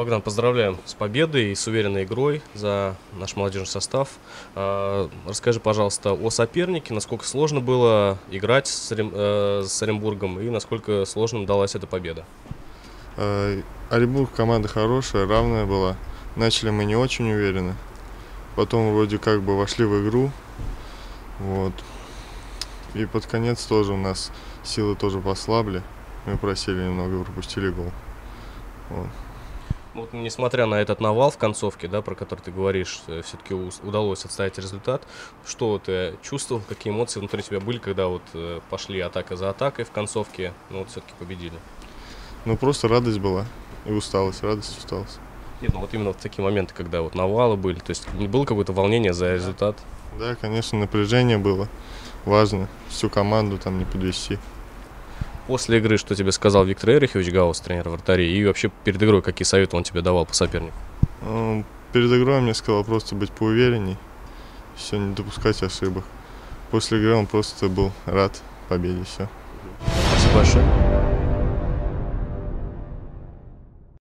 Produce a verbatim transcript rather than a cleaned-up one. Богдан, поздравляем с победой и с уверенной игрой за наш молодежный состав. Расскажи, пожалуйста, о сопернике, насколько сложно было играть с Оренбургом и насколько сложно далась эта победа. Оренбург команда хорошая, равная была. Начали мы не очень уверенно, потом вроде как бы вошли в игру. Вот. И под конец тоже у нас силы тоже послабли. Мы просели немного, пропустили гол. Вот. Вот, несмотря на этот навал в концовке, да, про который ты говоришь, все-таки удалось отстоять результат. Что ты чувствовал, какие эмоции внутри тебя были, когда вот пошли атака за атакой в концовке, но вот все-таки победили? Ну, просто радость была и усталость, радость, усталость. Нет, ну вот именно в такие моменты, когда вот навалы были, то есть не было какое-то волнение за результат? Да, конечно, напряжение было, важно, всю команду там не подвести. После игры что тебе сказал Виктор Эрихович Гаус, тренер вратарей, и вообще перед игрой какие советы он тебе давал по сопернику? Перед игрой мне сказал просто быть поуверенней, все, не допускать ошибок. После игры он просто был рад победе, все. Спасибо большое.